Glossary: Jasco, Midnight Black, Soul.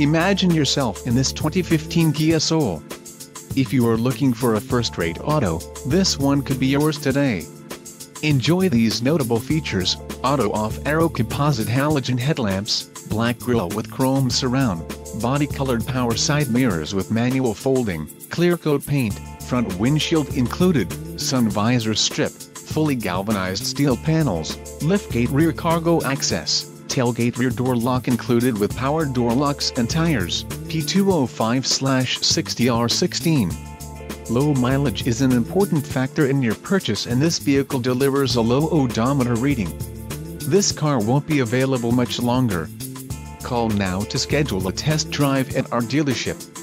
Imagine yourself in this 2015 Kia Soul. If you are looking for a first-rate auto, this one could be yours today. Enjoy these notable features: auto off-arrow composite halogen headlamps, black grille with chrome surround, body-colored power side mirrors with manual folding, clear coat paint, front windshield included, sun visor strip, fully galvanized steel panels, liftgate rear cargo access, tailgate rear door lock included with power door locks and tires, P205/60R16. Low mileage is an important factor in your purchase, and this vehicle delivers a low odometer reading. This car won't be available much longer. Call now to schedule a test drive at our dealership.